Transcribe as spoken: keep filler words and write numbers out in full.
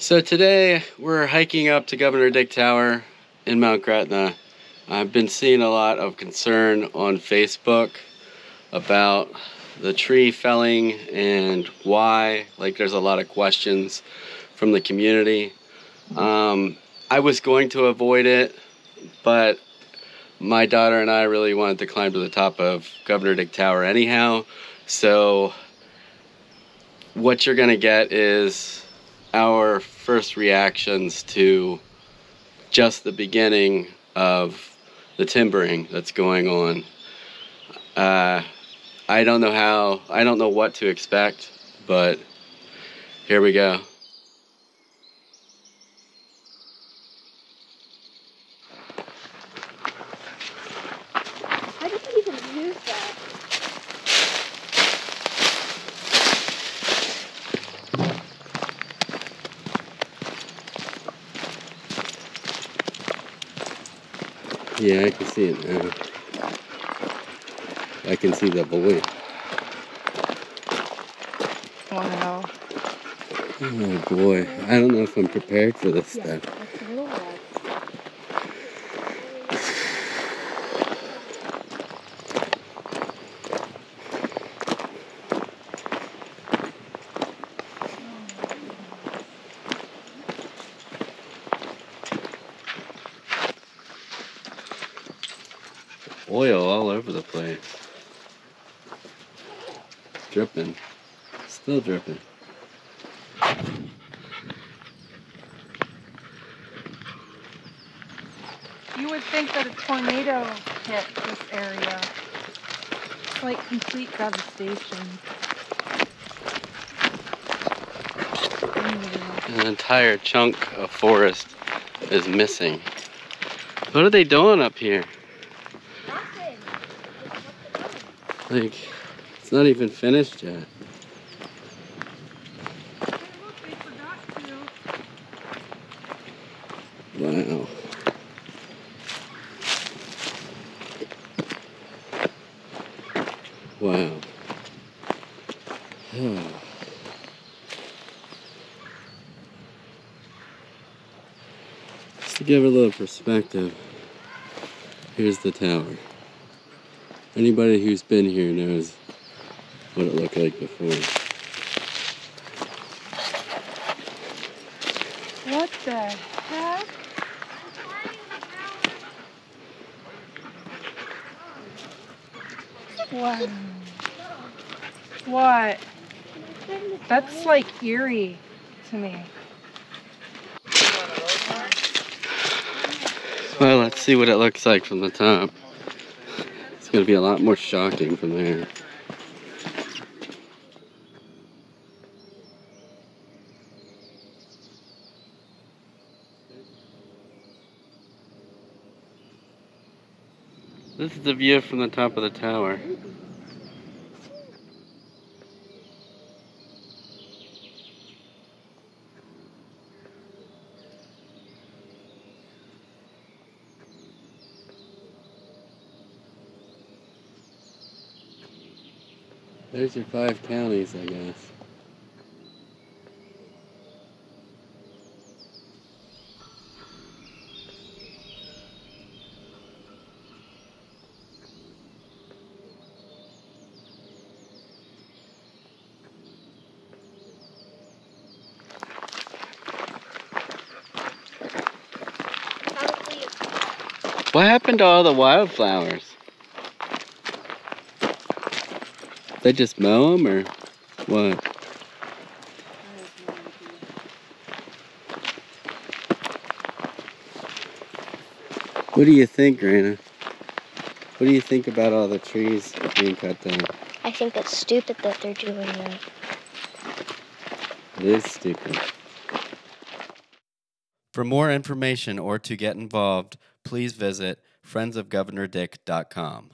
So today we're hiking up to Governor Dick Tower in Mount Gretna. I've been seeing a lot of concern on Facebook about the tree felling and why. Like, there's a lot of questions from the community. Um, I was going to avoid it, but my daughter and I really wanted to climb to the top of Governor Dick Tower anyhow. So what you're gonna get is our first reactions to just the beginning of the timbering that's going on. Uh, I don't know how, I don't know what to expect, but here we go. How did you even use that? Yeah, I can see it now. I can see the boy. Wow. Oh boy. I don't know if I'm prepared for this yeah, stuff. Oil all over the place. Dripping. Still dripping. You would think that a tornado hit this area. It's like complete devastation. An entire chunk of forest is missing. What are they doing up here? Like, it's not even finished yet. Wow. Wow. Oh. Just to give a little perspective, here's the tower. Anybody who's been here knows what it looked like before. What the heck? What? What? That's like eerie to me. Well, let's see what it looks like from the top. It's going to be a lot more shocking from there. This is the view from the top of the tower. There's your five counties, I guess. What happened to all the wildflowers? They just mow them or what? What do you think, Raina? What do you think about all the trees being cut down? I think it's stupid that they're doing that. It is stupid. For more information or to get involved, please visit friends of governor dick dot com.